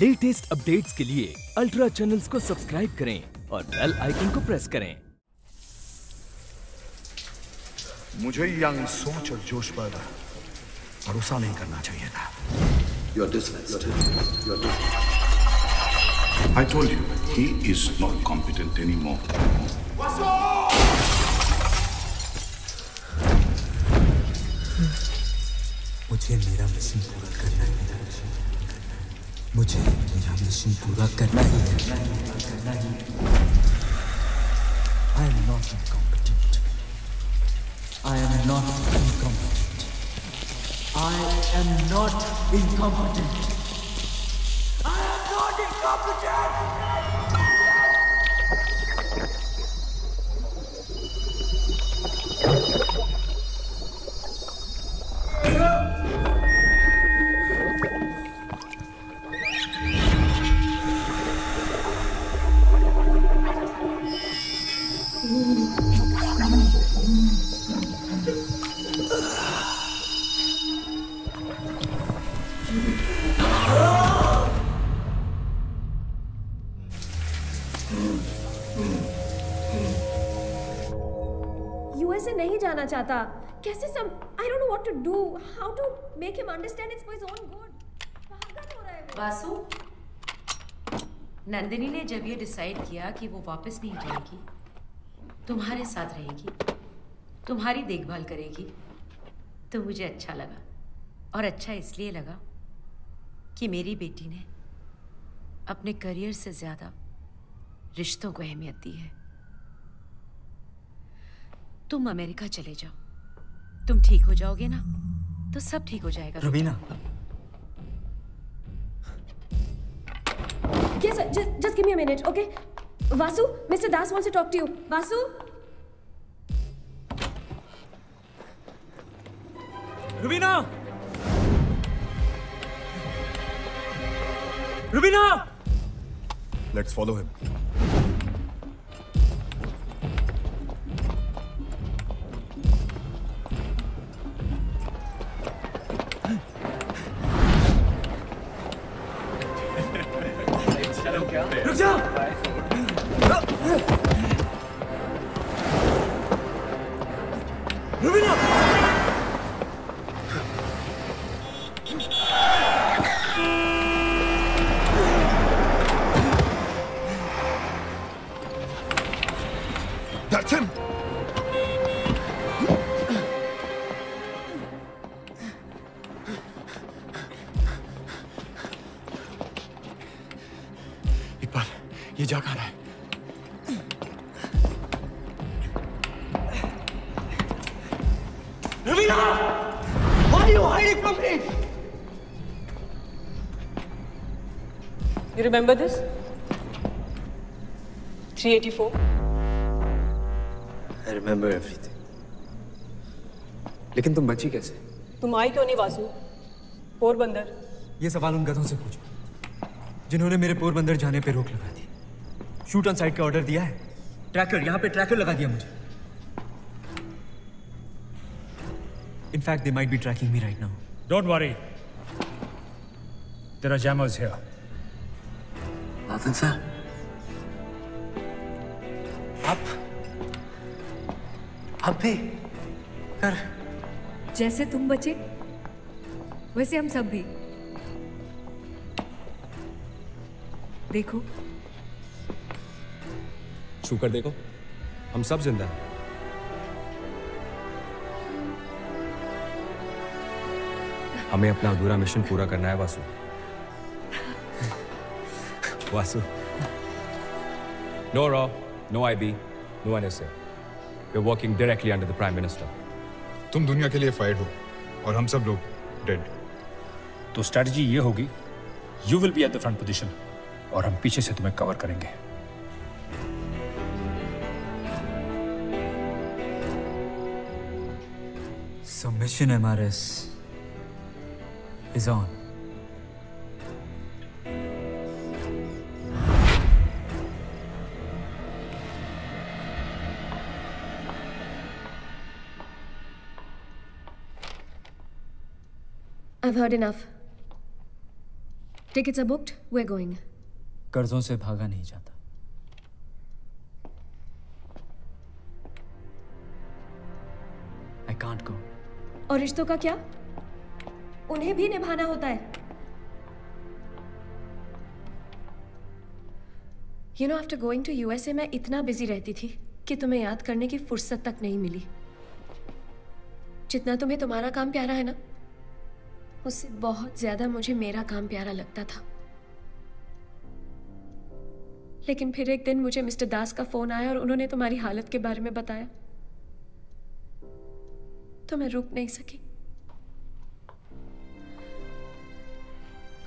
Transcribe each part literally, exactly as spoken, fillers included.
Latest updates के लिए ultra channels को सब्सक्राइब करें और बेल आइकन को प्रेस करें। मुझे यंग सोच और जोश पर भरोसा नहीं करना चाहिए था। You're dismissed. You're dismissed. I told you he is not competent anymore. Vasu! मुझे मेरा मिशन पूरा करना है। मुझे मेरा मिशन पूरा करना ही है। I am not incompetent. I am not incompetent. I am not incompetent. I am not incompetent. जाना चाहता कैसे सम I don't know what to do, how to make him understand it's for his own good. Vasu, Nandini ने जब ये decide किया कि वो वापस नहीं जाएगी, तुम्हारे साथ रहेगी, तुम्हारी देखभाल करेगी, तो मुझे अच्छा लगा। और अच्छा इसलिए लगा कि मेरी बेटी ने अपने करियर से ज्यादा रिश्तों को अहमियत दी है। तुम अमेरिका चले जाओ, तुम ठीक हो जाओगे ना तो सब ठीक हो जाएगा। Raveena, yes, just, just give me a minute, okay? Vasu, mister Das wants to talk to you. Vasu, Raveena, Raveena, let's follow him. You remember this? three eighty-four? I remember everything. लेकिन तुम बची कैसे? तुम आई क्यों नहीं वासु? पोरबंदर? ये सवाल उन गधों से पूछो जिन्होंने मेरे पोरबंदर जाने पे रोक लगा दी। शूट ऑन साइट का ऑर्डर दिया है। ट्रैकर, यहाँ पे ट्रैकर लगा दिया मुझे। In fact, they might be tracking me right now. Don't worry. There are jammers here. Sir, आप आप भी कर जैसे तुम बचे वैसे हम सब भी। देखो, छू कर देखो, हम सब जिंदा हैं। हमें अपना अधूरा मिशन पूरा करना है Vasu. Vasu. No R A W, no I B, no N S A. We're working directly under the Prime Minister. तुम दुनिया के लिए fired हो और हम सब लोग dead. तो strategy ये होगी, you will be at the front position और हम पीछे से तुम्हें cover करेंगे. Submission M R S is on. I've heard enough. Tickets are booked. We're going. कर्जों से भागा नहीं जाता. I can't go. और रिश्तों का क्या? उन्हें भी निभाना होता है. You know, after going to U S A, मैं इतना busy रहती थी कि तुम्हें याद करने की फुर्सत तक नहीं मिली. जितना तुम्हें तुम्हारा काम प्यारा है ना, उससे बहुत ज्यादा मुझे मेरा काम प्यारा लगता था. लेकिन फिर एक दिन मुझे मिस्टर दास का फोन आया और उन्होंने तुम्हारी हालत के बारे में बताया, तो मैं रुक नहीं सकी.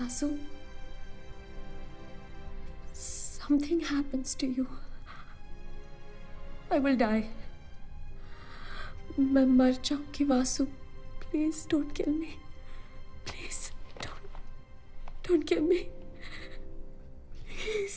Vasu, something happens to you, I will die. मैं मर जाऊंगी Vasu. Please don't kill me. Please don't don't kill me. Please.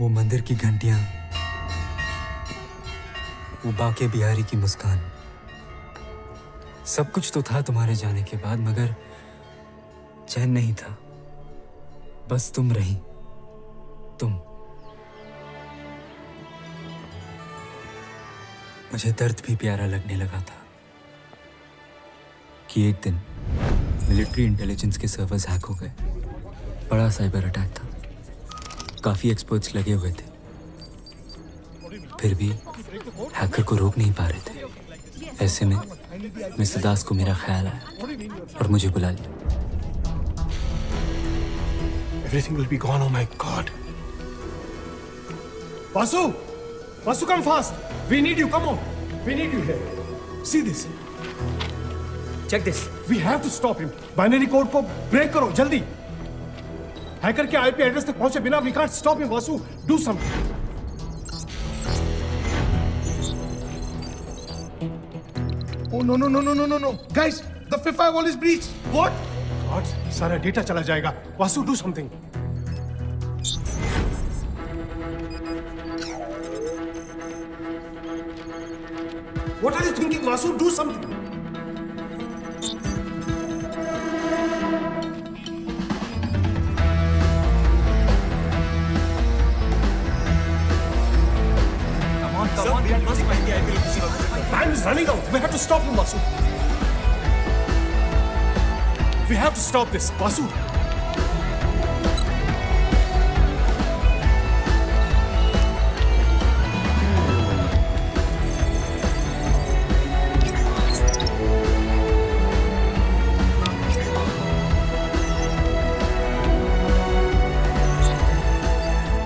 वो मंदिर की घंटियां, वो बाके बिहारी की मुस्कान, सब कुछ तो था तुम्हारे जाने के बाद, मगर चैन नहीं था. बस तुम रही, तुम. मुझे दर्द भी प्यारा लगने लगा था कि एक दिन मिलिट्री इंटेलिजेंस के सर्वर्स हैक हो गए. बड़ा साइबर अटैक था, काफी एक्सपर्ट्स लगे हुए थे, फिर भी हैकर को रोक नहीं पा रहे थे. ऐसे में मिस्टर दास को मेरा ख्याल आया और मुझे बुला लिया. Everything will be gone. Oh my God. Vasu, Vasu, come fast. We need you. Come on. We need you here. See this. Check this. We have to stop him. Binary code को break करो जल्दी. Hacker के IP address तक पहुंचे बिना we can't stop him. Vasu, do something. Oh no no no no no no no! Guys, the FIFA wall is breached. What? God, सारा data चला जाएगा. Vasu, do something. What are you thinking, Vasu? Do something. Come on, come on, we must find the I P location. Time is running out. We have to stop him, Vasu. We have to stop this, Vasu.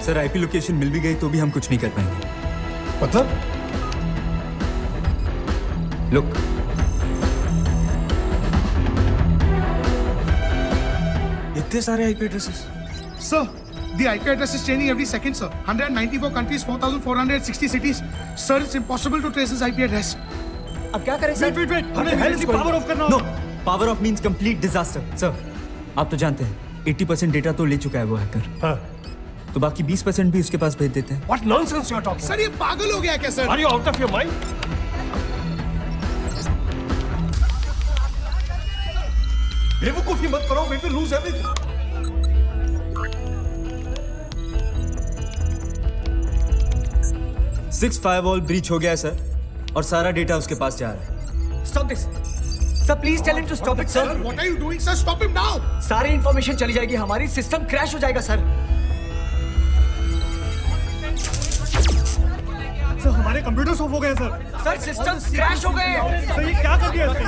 Sir, IP location मिल भी गई तो भी हम कुछ नहीं कर पाएंगे. मतलब? Look. इतने सारे IP addresses. Sir, the I P address is changing every second, sir. one hundred ninety-four countries, four thousand four hundred sixty cities. Sir, it's impossible to trace this I P address. अब क्या करें sir? Wait, wait, wait. हमें health को power off करना होगा. No, power off means complete disaster. Sir, आप तो जानते हैं, eighty percent data तो ले चुका है वो हैकर. हाँ. तो बाकी twenty percent भी उसके पास भेज देते हैं. What nonsense you are talking? Sir ये पागल हो गया क्या sir? Are you out of your mind? बेवकूफी मत करो, we will lose everything. Six firewall breach हो गया है सर, और सारा डेटा उसके पास जा रहा है. Stop this. Sir, please tell him to stop it, sir. What are you doing, sir? Stop him now. सारी इंफॉर्मेशन चली जाएगी हमारी, सिस्टम क्रैश हो जाएगा सर. सर हमारे कंप्यूटर्स ऑफ हो गए सर. सर सिस्टम क्रैश हो गए. सर ये क्या कर दिया इसने?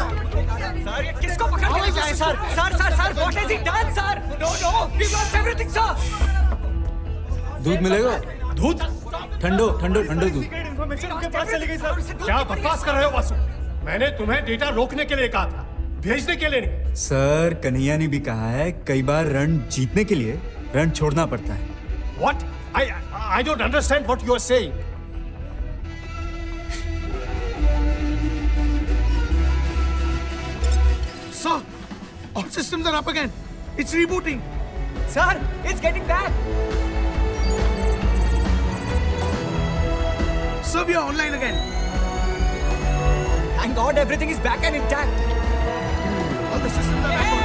सर ये किसको पकड़ के लाए sir? Sir sir sir what has he done sir? No no we lost everything sir. दूध मिलेगा? दूध? ठंडो ठंडो ठंडो दूध. इंफॉर्मेशन उनके पास चली गई सर. क्या बकवास कर रहे हो वासु? मैंने तुम्हें डेटा रोकने के लिए कहा था, भेजने के लिए नहीं. सर कन्हैया ने भी कहा है कई बार रण जीतने के लिए रण छोड़ना पड़ता है. What? I I don't understand what you are saying. Sir, our systems are up again. It's rebooting. Sir, it's getting back. So we are online again. Thank God everything is back and intact. All the systems are back on.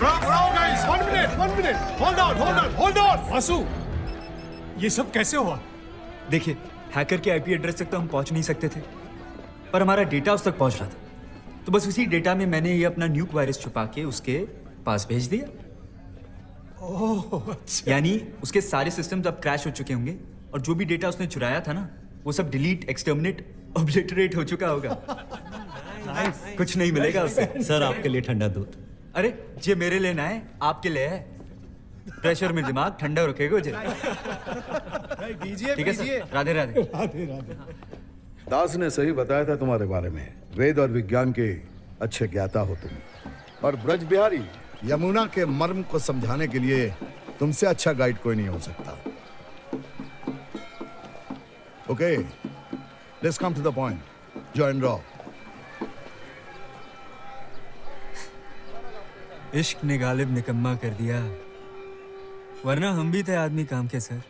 Well done, guys. One minute, one minute. Hold on, hold on, hold on. Vasu, ये सब कैसे हुआ? देखिए, hacker के IP address तक तो हम पहुंच नहीं सकते थे, पर हमारा डेटा उस तक पहुंच रहा था। तो बस उसी डेटा में मैंने ये अपना न्यूक वायरस छुपा के उसके पास भेज दिया। ओह, अच्छा। यानी उसके सारे सिस्टम्स अब क्रैश हो चुके होंगे और जो भी डेटा उसने चुराया था ना, वो सब डिलीट, एक्सटर्मिनेट, ऑब्लिटरेट हो चुका होगा। कुछ नहीं मिलेगा उससे। सर, आपके लिए ठंडा दूध। अरे ये मेरे लिए ना है, आपके लिए है। प्रेशर में दिमाग ठंडा रखेगा जी। ठीक है सर, राधे राधे। राधे राधे। दास ने सही बताया था तुम्हारे बारे में। वेद और विज्ञान के अच्छे ज्ञाता हो तुम। और ब्रज बिहारी, यमुना के मर्म को समझाने के लिए तुमसे अच्छा गाइड कोई नहीं हो सकता। Okay, let's come to the point. Join रॉ। इश्क ने गालिब निकम्मा कर दिया, वरना हम भी थे आदमी काम के। सर,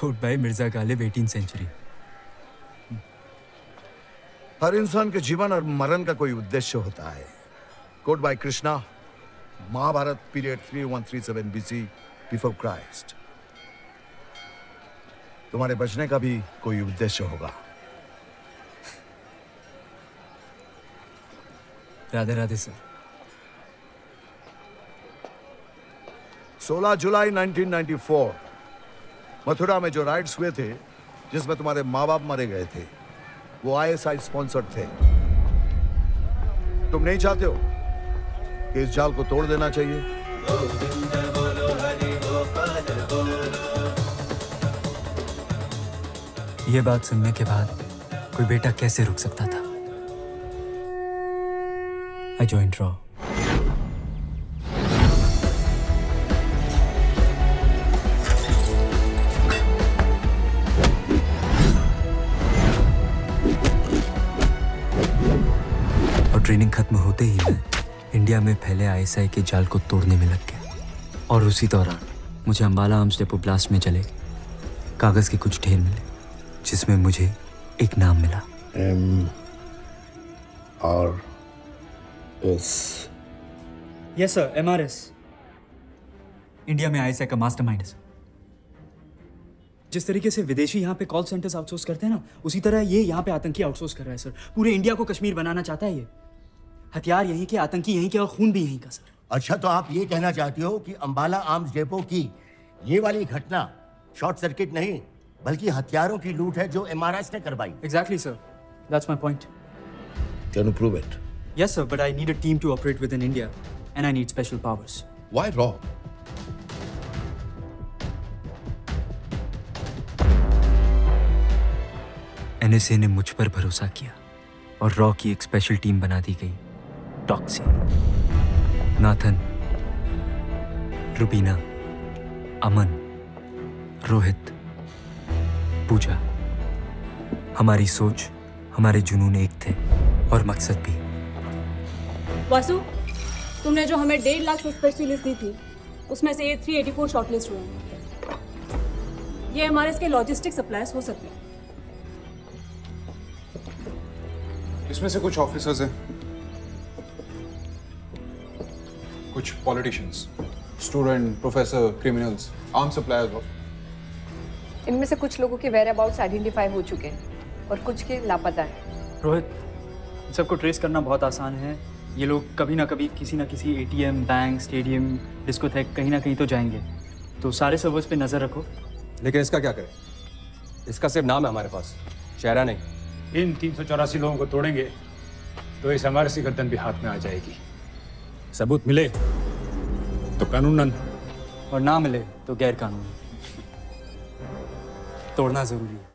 कोट भाई मिर्जा गालिब, अठारहवीं सेंचुरी। हर इंसान के जीवन और मरण का कोई उद्देश्य होता है। कोट भाई Krishna, Mahabharata period three one three seven B C before Christ. तुम्हारे बचने का भी कोई उद्देश्य होगा। राधे राधे सर। सोलह जुलाई नाइनटीन नाइंटी फोर, मथुरा में जो राइट्स हुए थे, जिसमें तुम्हारे माँ बाप मारे गए थे, वो आई एस आई स्पॉन्सर्ड थे। तुम नहीं चाहते हो कि इस जाल को तोड़ देना चाहिए? ये बात सुनने के बाद कोई बेटा कैसे रुक सकता था? I joined RAW. और ट्रेनिंग खत्म होते ही मैं इंडिया में फैले आई एस आई के जाल को तोड़ने में लग गया। और उसी दौरान मुझे अंबाला आर्म्स डेपो ब्लास्ट में जले कागज के कुछ ढेर मिले, जिसमें मुझे एक नाम मिला, M R S. Yes. Yes sir, M R S. India में आई एस आई का मास्टरमाइंड है सर। जिस तरीके से विदेशी यहाँ पे कॉल सेंटर्स आउटसोर्स करते हैं ना, उसी तरह ये यहाँ पे आतंकी आउटसोर्स कर रहा है सर। पूरे इंडिया को कश्मीर बनाना चाहता है ये। हथियार यहीं के, आतंकी यहीं के और खून भी यहीं का सर। अच्छा, तो आप ये कहना चाहते हो कि अंबाला आर्म्स डेपो की ये वाली घटना शॉर्ट सर्किट नहीं बल्कि हथियारों की लूट है जो एम आर एस ने करवाई? Exactly sir, that's my point. Can you prove it? Yes sir, but I need a team to operate within India and I need special powers. Why RAW? N S A ने मुझ पर भरोसा किया और RAW की एक special team बना दी गई। टॉक्सी, नाथन, रुबीना, अमन, रोहित, पूजा। हमारी सोच, हमारे जुनून एक थे और मकसद भी। वासु, तुमने जो हमें डेढ़ लाख सस्पेक्ट्स की लिस्ट दी थी, उसमें से ये थ्री एटी फोर शॉर्टलिस्ट हुए हैं। ये हमारे इसके लॉजिस्टिक सप्लायर्स हो सकते हैं। इसमें से कुछ ऑफिसर्स हैं, कुछ politicians, student, professor, criminals, arm suppliers. इनमें से कुछ लोगों के वेयर अबाउट्स आइडेंटिफाई हो चुके हैं और कुछ के लापता हैं। रोहित, इन सबको ट्रेस करना बहुत आसान है। ये लोग कभी ना कभी किसी ना किसी A T M, bank, stadium, discotheque, कहीं ना कहीं तो जाएंगे। तो सारे सर्वर्स पे नजर रखो। लेकिन इसका क्या करें? इसका सिर्फ नाम है हमारे पास, चेहरा नहीं। इन तीन सौ चौरासी लोगों को तोड़ेंगे तो इस हमारे सी गर्दन भी हाथ में आ जाएगी। सबूत मिले तो कानूनन और ना मिले तो गैर कानूनी। तोड़ना जरूरी है।